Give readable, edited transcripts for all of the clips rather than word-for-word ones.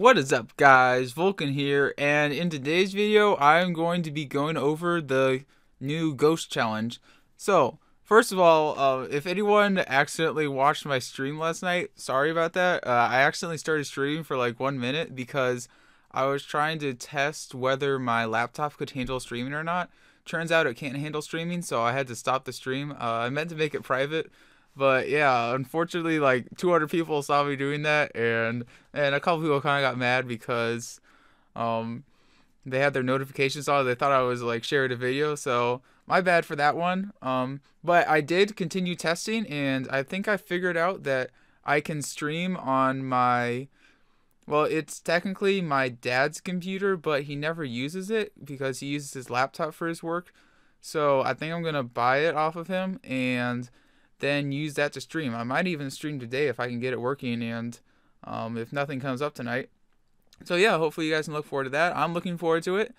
What is up, guys? VULKan here, and in today's video I'm going to be going over the new ghost challenge. So first of all, if anyone accidentally watched my stream last night, sorry about that. I accidentally started streaming for like 1 minute because I was trying to test whether my laptop could handle streaming or not. Turns out it can't handle streaming, so I had to stop the stream. I meant to make it private, but yeah, unfortunately like 200 people saw me doing that, and a couple people kind of got mad because they had their notifications on. They thought I was like sharing a video, so my bad for that one. But I did continue testing, and I think I figured out that I can stream on my, well, it's technically my dad's computer, but he never uses it because he uses his laptop for his work. So I think I'm gonna buy it off of him and then use that to stream. I might even stream today if I can get it working, and if nothing comes up tonight. So yeah, hopefully you guys can look forward to that. I'm looking forward to it.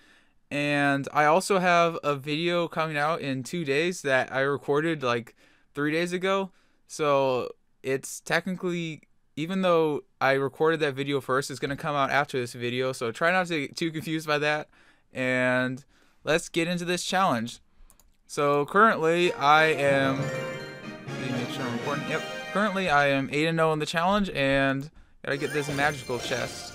And I also have a video coming out in 2 days that I recorded like 3 days ago. So it's technically, even though I recorded that video first, it's going to come out after this video, so try not to get too confused by that. And let's get into this challenge. So currently I am, let me make sure I'm recording. Yep. Currently I am 8-0 in the challenge, and gotta get this magical chest.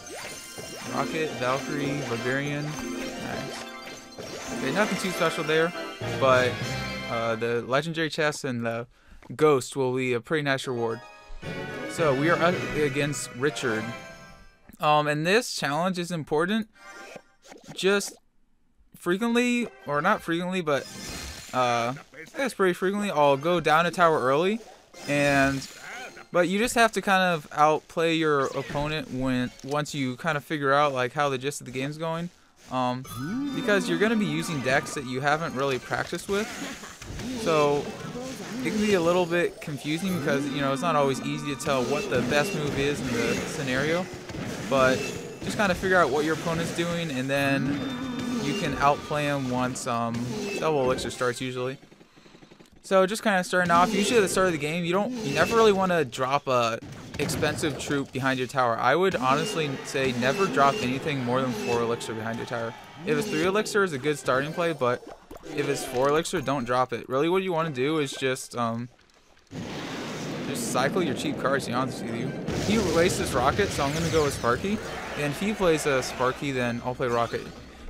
Rocket, Valkyrie, Barbarian. Nice. Okay, nothing too special there, but the legendary chest and the ghost will be a pretty nice reward. So we are up against Richard, and this challenge is important. Just frequently, or not frequently, but I guess pretty frequently, I'll go down a tower early, but you just have to kind of outplay your opponent once you kind of figure out like how the gist of the game's going, because you're going to be using decks that you haven't really practiced with, so it can be a little bit confusing because, you know, it's not always easy to tell what the best move is in the scenario, but just kind of figure out what your opponent's doing, and then you can outplay him once double elixir starts usually. So just kind of starting off, usually at the start of the game, you never really want to drop a expensive troop behind your tower. I would honestly say never drop anything more than 4 elixir behind your tower. If it's 3 elixir, it's a good starting play, but if it's 4 elixir, don't drop it. Really what you want to do is just cycle your cheap cards, to be honest with you. He wastes his rocket, so I'm going to go with Sparky. And if he plays a Sparky, then I'll play Rocket.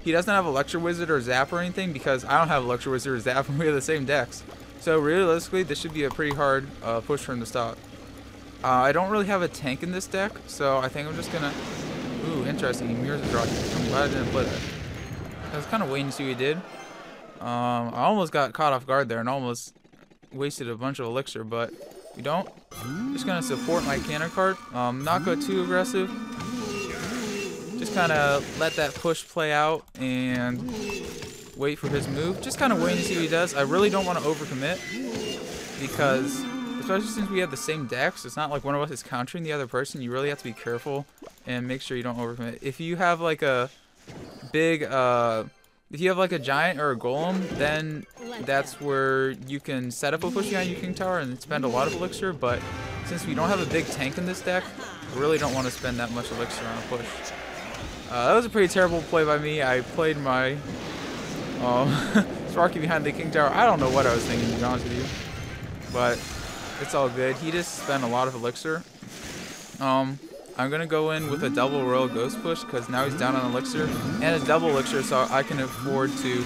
He doesn't have Electro Wizard or Zap or anything because I don't have Electro Wizard or Zap, and we have the same decks. So realistically, this should be a pretty hard push for him to stop. I don't really have a tank in this deck, so I think I'm just going to... Ooh, interesting. He mirrors his rocket. I'm glad I didn't play that. I was kind of waiting to see what he did. I almost got caught off guard there and almost wasted a bunch of elixir, but we don't. I'm just going to support my counter card. Not go too aggressive. Just kind of let that push play out and wait for his move. Just kind of waiting to see what he does. I really don't want to overcommit because, especially since we have the same decks, it's not like one of us is countering the other person. You really have to be careful and make sure you don't overcommit. If you have like a big... If you have like a giant or a golem, then that's where you can set up a push behind your King Tower and spend a lot of elixir, but since we don't have a big tank in this deck, I really don't want to spend that much elixir on a push. That was a pretty terrible play by me. I played my Sparky behind the King Tower. I don't know what I was thinking, to be honest with you, but it's all good. He just spent a lot of elixir. I'm going to go in with a double Royal Ghost push because now he's down on elixir, and a double elixir, so I can afford to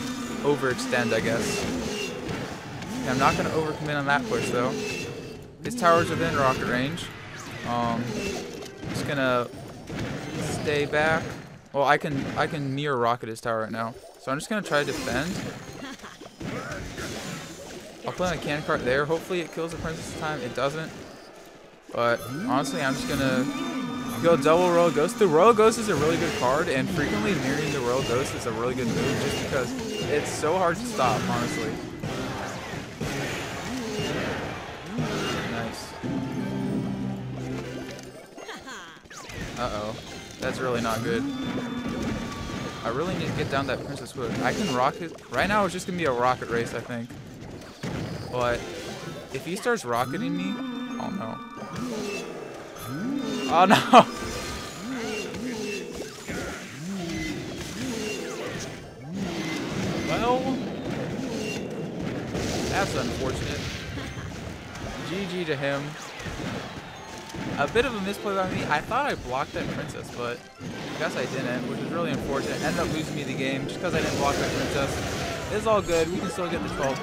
overextend, I guess. Yeah, I'm not going to overcommit on that push, though. His tower's within rocket range. Just going to stay back. Well, I can mirror rocket his tower right now, so I'm just going to try to defend. I'll play on a cannon cart there. Hopefully it kills the princess this time. It doesn't. But honestly, I'm just going to... go double Royal Ghost. The Royal Ghost is a really good card, and frequently mirroring the Royal Ghost is a really good move just because it's so hard to stop, honestly. Nice. Uh-oh. That's really not good. I really need to get down that Princess Wood. I can rocket. Right now, it's just going to be a rocket race, I think. But if he starts rocketing me, oh no. Oh no! That's unfortunate. GG to him. A bit of a misplay by me. I thought I blocked that princess, but I guess I didn't, which is really unfortunate. It ended up losing me the game just because I didn't block that princess. It's all good. We can still get the 12th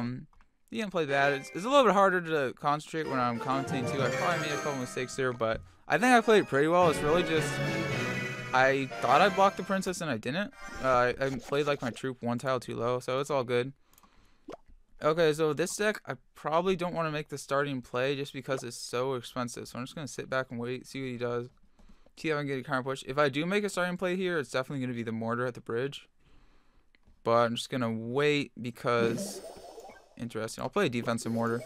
win. You didn't play bad. It's a little bit harder to concentrate when I'm commentating too. I probably made a couple mistakes here, but I think I played pretty well. It's really just I thought I blocked the princess and I didn't. I played like my troop one tile too low, so it's all good. Okay, so this deck, I probably don't want to make the starting play just because it's so expensive. So I'm just going to sit back and wait, see what he does. See if I can get a counter push. If I do make a starting play here, it's definitely going to be the mortar at the bridge. But I'm just going to wait because... Interesting. I'll play a defensive mortar.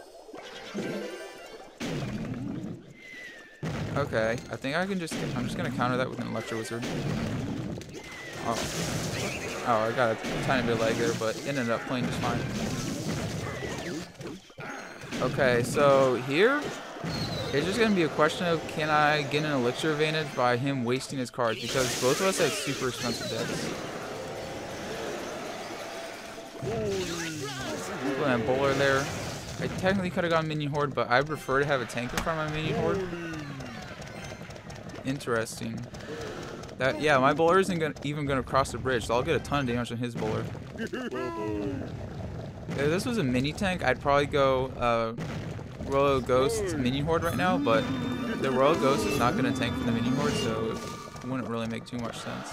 Okay, I think I can just... I'm just going to counter that with an Electro Wizard. Oh. Oh, I got a tiny bit of lag there, but it ended up playing just fine. Okay, so here, it's just going to be a question of can I get an elixir advantage by him wasting his cards, because both of us have super expensive decks. Playing a bowler there. I technically could have gone Minion Horde, but I prefer to have a tank in front of my Minion Horde. Interesting. That, yeah, my bowler isn't even going to cross the bridge, so I'll get a ton of damage on his bowler. If this was a mini tank, I'd probably go Royal Ghost Minion Horde right now, but the Royal Ghost is not going to tank for the Minion Horde, so it wouldn't really make too much sense.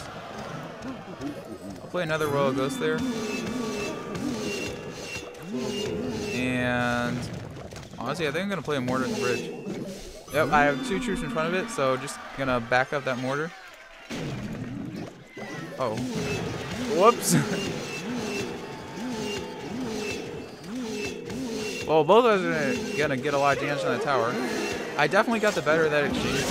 I'll play another Royal Ghost there. And honestly, I think I'm going to play a mortar in the bridge. Yep, I have two troops in front of it, so just going to back up that mortar. Oh. Whoops. Well, both of us are going to get a lot of damage on the tower. I definitely got the better of that exchange,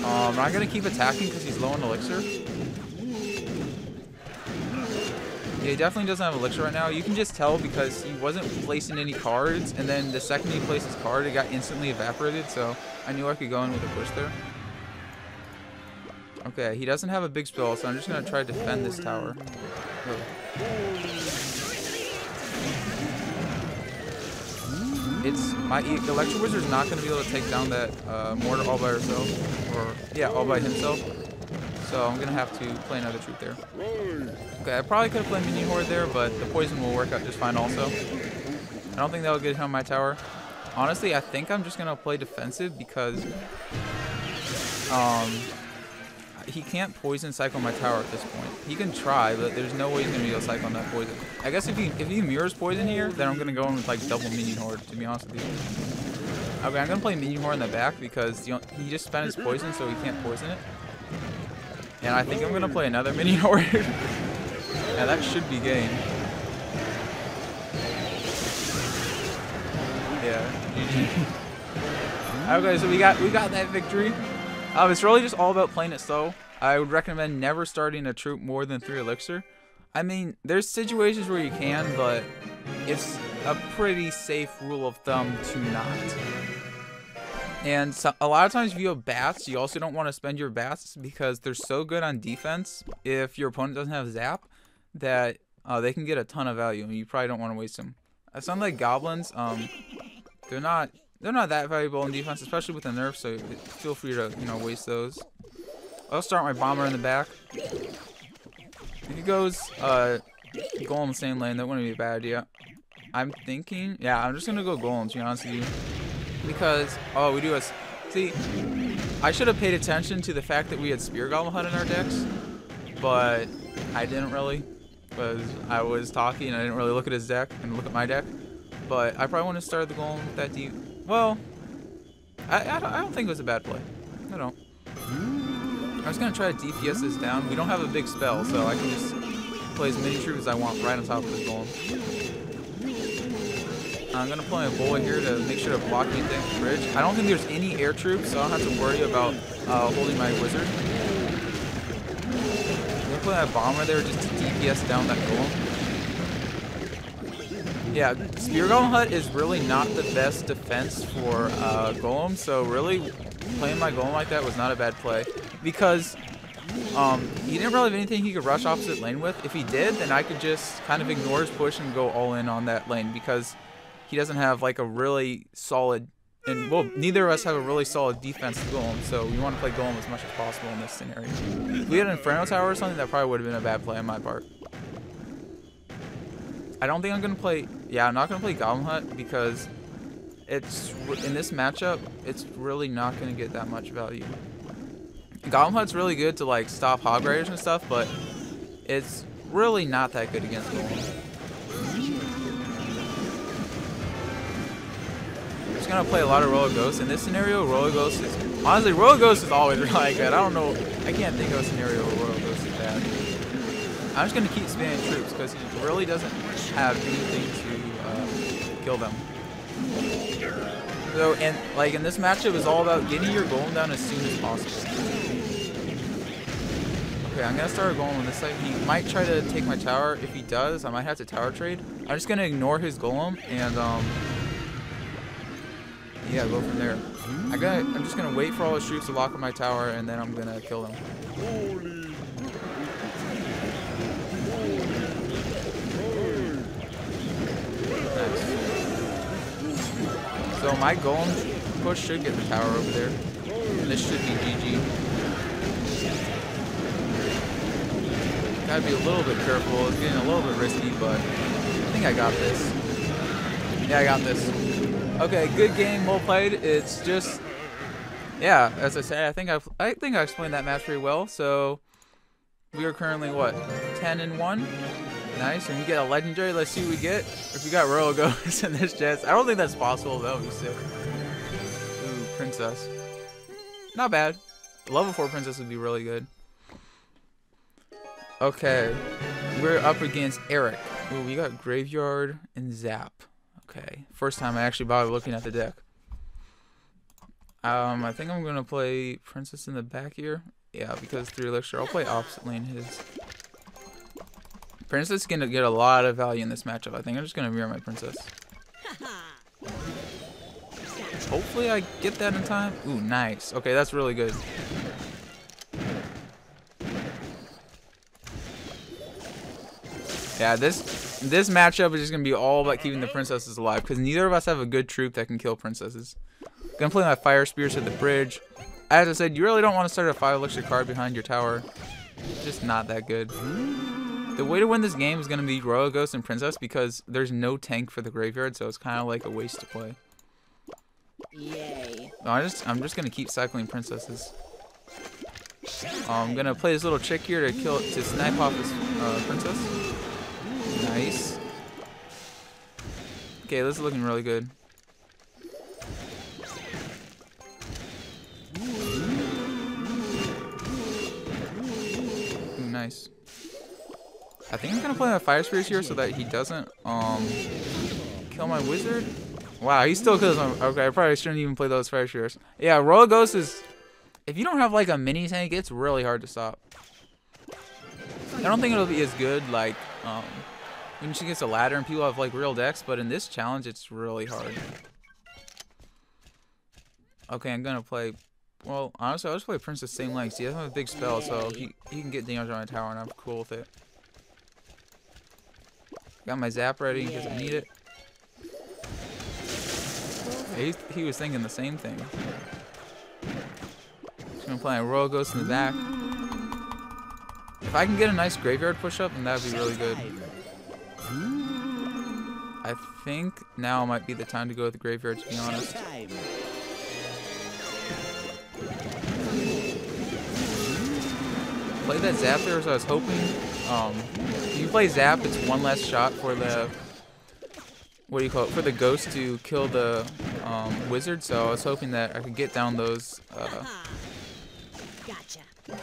though. I'm going to keep attacking because he's low on elixir. Yeah, he definitely doesn't have elixir right now. You can just tell because he wasn't placing any cards, and then the second he placed his card, it got instantly evaporated, so I knew I could go in with a push there. Okay, he doesn't have a big spell, so I'm just going to try to defend this tower. Oh. It's my Electro Wizard's not going to be able to take down that mortar all by herself, or yeah, all by himself. So I'm going to have to play another troop there. Okay, I probably could have played Minion Horde there, but the poison will work out just fine also. I don't think that will get him on my tower. Honestly, I think I'm just going to play defensive because he can't poison cycle my tower at this point. He can try, but there's no way he's going to be able to cycle on that poison. I guess if he mirrors poison here, then I'm going to go in with like double Minion Horde, to be honest with you. Okay, I'm going to play Minion Horde in the back because he just spent his poison, so he can't poison it. And I think I'm going to play another Minion Horde. Yeah, that should be game. Yeah, GG. Okay, so we got that victory. It's really just all about playing it slow. I would recommend never starting a troop more than 3 elixir. I mean, there's situations where you can, but it's a pretty safe rule of thumb to not. And so, a lot of times if you have bats, you also don't want to spend your bats because they're so good on defense if your opponent doesn't have zap that they can get a ton of value, and you probably don't want to waste them. Sound like goblins, they're not that valuable in defense, especially with the nerf, so feel free to, you know, waste those. I'll start my bomber in the back. If he goes golem the same lane, that wouldn't be a bad idea. I'm thinking, yeah, I'm just going to go golem, to be honest with you. Because, oh, we do a... See, I should have paid attention to the fact that we had Spear Goblin Hut in our decks, but I didn't really, because I was talking and I didn't really look at his deck and look at my deck. But I probably want to start the golem with that deep. Well, I don't think it was a bad play. I don't. I was going to try to DPS this down. We don't have a big spell, so I can just play as many troops as I want right on top of this golem. I'm going to play a bullet here to make sure to block anything on the bridge. I don't think there's any air troops, so I don't have to worry about holding my wizard. I'm going to play that bomber there just to DPS down that golem. Yeah, Spear Golem Hut is really not the best defense for Golem, so really playing my Golem like that was not a bad play. Because He didn't really have anything he could rush opposite lane with. If he did, then I could just kind of ignore his push and go all in on that lane because he doesn't have like a really solid, and well, neither of us have a really solid defense to Golem, so we want to play Golem as much as possible in this scenario. If we had an Inferno Tower or something, that probably would have been a bad play on my part. I don't think I'm going to play, yeah, I'm not going to play Goblin Hut because it's, in this matchup, it's really not going to get that much value. Goblin Hut's really good to like stop Hog Riders and stuff, but it's really not that good against Golem. I'm just going to play a lot of Royal Ghost. In this scenario, Royal Ghost is, honestly, Royal Ghost is always really good. I don't know, I can't think of a scenario where Royal Ghost is bad. I'm just going to keep spamming troops because he really doesn't have anything to kill them. So, and like in this matchup, it's all about getting your golem down as soon as possible. Okay, I'm gonna start a golem on this side. He might try to take my tower. If he does, I might have to tower trade. I'm just gonna ignore his golem and yeah, go from there. I'm just gonna wait for all his troops to lock up my tower, and then I'm gonna kill them. Nice. So my golem push should get the tower over there, and this should be GG. Gotta be a little bit careful, it's getting a little bit risky, but I think I got this. Yeah, I got this. Okay, good game, well played. It's just, yeah, as I said, I think I explained that match pretty well. So we are currently, what, 10-1? Nice, and we get a legendary. Let's see what we get. If we got Royal Ghost in this chest, I don't think that's possible. That would be sick. Ooh, Princess. Not bad. Level 4 Princess would be really good. Okay, we're up against Eric. Ooh, we got Graveyard and Zap. Okay, first time I actually bothered looking at the deck. I think I'm gonna play Princess in the back here. Yeah, because 3 Elixir. I'll play opposite lane his. Princess is going to get a lot of value in this matchup. I think I'm just going to mirror my Princess. Hopefully I get that in time. Ooh, nice. Okay, that's really good. Yeah, this matchup is just going to be all about keeping the Princesses alive, because neither of us have a good troop that can kill Princesses. Going to play my Fire Spirits at the bridge. As I said, you really don't want to start a 5 Elixir card behind your tower. It's just not that good. The way to win this game is going to be Royal Ghost and Princess because there's no tank for the graveyard, so it's kind of like a waste to play. Yay. I'm just going to keep cycling Princesses. I'm going to play this little trick here to snipe off this Princess. Nice. Okay, this is looking really good. Ooh, nice. I think I'm gonna play my Fire Spirits here so that he doesn't kill my wizard. Wow, he still kills my. Okay, I probably shouldn't even play those Fire Spirits. Yeah, Royal Ghost is. If you don't have like a mini tank, it's really hard to stop. I don't think it'll be as good like when she gets a ladder and people have like real decks, but in this challenge, it's really hard. Okay, I'm gonna play. Well, honestly, I'll just play Princess same length. He doesn't have a big spell, so he can get damage on my tower, and I'm cool with it. Got my Zap ready in case I need it. He was thinking the same thing. Just gonna play a Royal Ghost in the back. If I can get a nice graveyard push up, then that'd be really good. I think now might be the time to go with the graveyard, to be honest. Play that Zap there, so I was hoping. You play Zap, it's one less shot for the, what do you call it, for the ghost to kill the wizard, so I was hoping that I could get down those, what do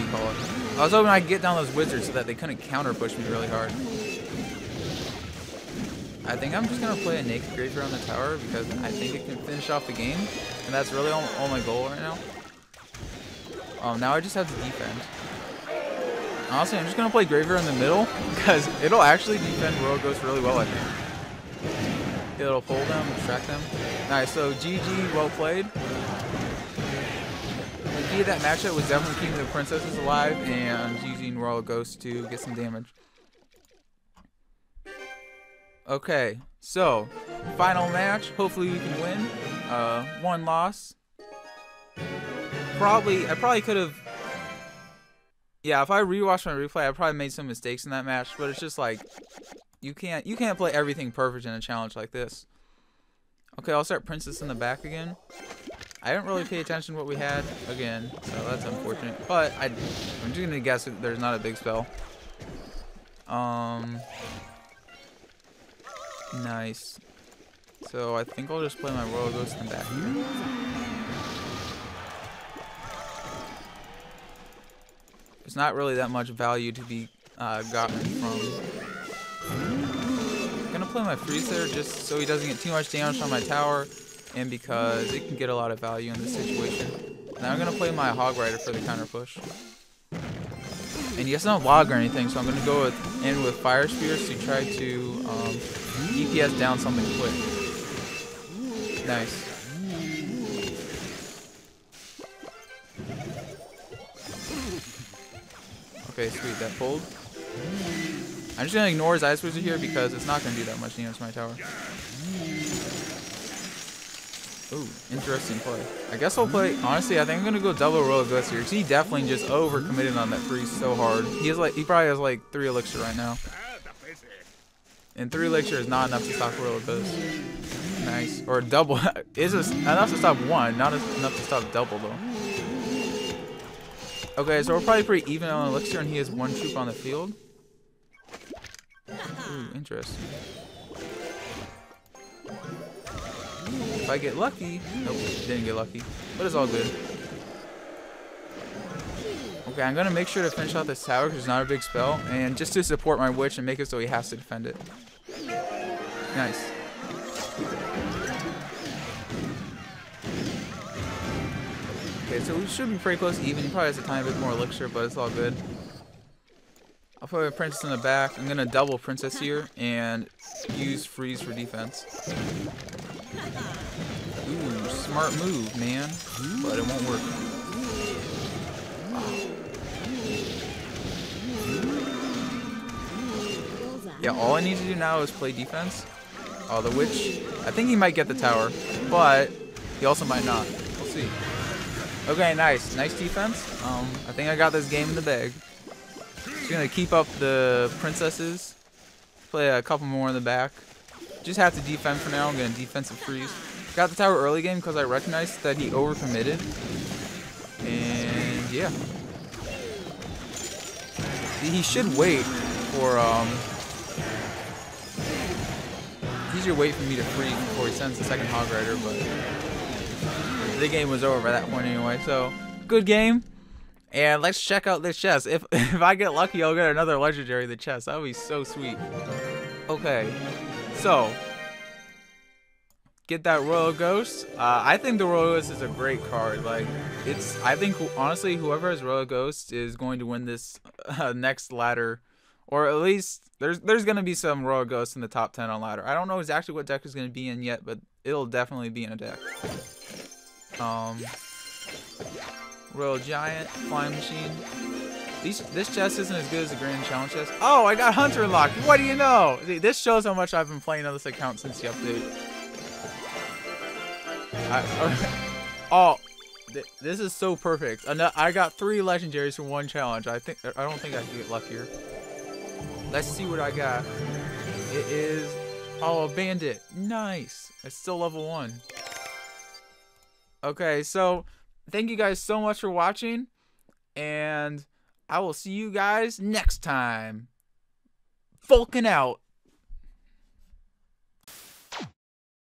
you call it? I was hoping I could get down those wizards so that they couldn't counter push me really hard. I think I'm just going to play a naked graveyard on the tower because I think it can finish off the game, and that's really all my goal right now. Now I just have to defend. Honestly, I'm just going to play Graveyard in the middle because it'll actually defend Royal Ghost really well, I think. It'll pull them, distract them. Nice, so GG, well played. the key of that matchup was definitely keeping the princesses alive and using Royal Ghost to get some damage. Okay, so final match. Hopefully we can win. One loss. I probably could have. Yeah, if I rewatched my replay, I probably made some mistakes in that match. But it's just like you can't play everything perfect in a challenge like this. Okay, I'll start Princess in the back again. I didn't really pay attention to what we had again, so that's unfortunate. But I'm just gonna guess that there's not a big spell. Nice. So I think I'll just play my Royal Ghost in the back here. There's not really that much value to be gotten from. I'm gonna play my Freezer just so he doesn't get too much damage on my tower, and because it can get a lot of value in this situation. Now I'm gonna play my Hog Rider for the counter push. And yes, not log or anything, so I'm gonna go in with Fire Spirits to try to DPS down something quick. Nice. Okay, sweet, that pulled. I'm just gonna ignore his Ice Wizard here because it's not gonna do that much damage to my tower. Ooh, interesting play. I guess I'll play, honestly, I think I'm going to go double Royal Ghost here, because he definitely just overcommitted on that freeze so hard. He probably has like 3 elixir right now. And 3 elixir is not enough to stop Royal Ghost. Nice. Or double. It's just enough to stop one, not enough to stop double, though. Okay, so we're probably pretty even on elixir, and he has 1 troop on the field. Ooh, interesting. If I get lucky, nope, didn't get lucky, but it's all good. Okay, I'm gonna make sure to finish out this tower because it's not a big spell, and just to support my witch and make it so he has to defend it. Nice. Okay, so we should be pretty close to even. He probably has a tiny bit more elixir, but it's all good. I'll put a princess in the back. I'm gonna double princess here and use freeze for defense. Ooh, smart move, man, but it won't work. Oh. Yeah, all I need to do now is play defense. Oh, the witch. I think he might get the tower, but he also might not. We'll see. Okay, nice. Nice defense. I think I got this game in the bag. Just gonna keep up the princesses. Play a couple more in the back. Just have to defend for now. I'm gonna defensive freeze. Got the tower early game because I recognized that he overcommitted. And yeah, he should wait for It's easier wait for me to freeze before he sends the second Hog Rider, but the game was over by that point anyway. So good game, and let's check out this chest. If I get lucky, I'll get another legendary in the chest. That would be so sweet. Okay. So, get that Royal Ghost. I think the Royal Ghost is a great card. Like, it's. I think honestly, whoever has Royal Ghost is going to win this next ladder, or at least there's going to be some Royal Ghosts in the top 10 on ladder. I don't know exactly what deck is going to be in yet, but it'll definitely be in a deck. Royal Giant, Flying Machine. This chest isn't as good as the Grand Challenge chest. Oh, I got Hunter unlocked. What do you know? See, this shows how much I've been playing on this account since the update. This is so perfect. I got 3 legendaries from 1 challenge. I don't think I can get luckier. Let's see what I got. It is a bandit. Nice. It's still level 1. Okay, so thank you guys so much for watching, and I will see you guys next time. VULKan out.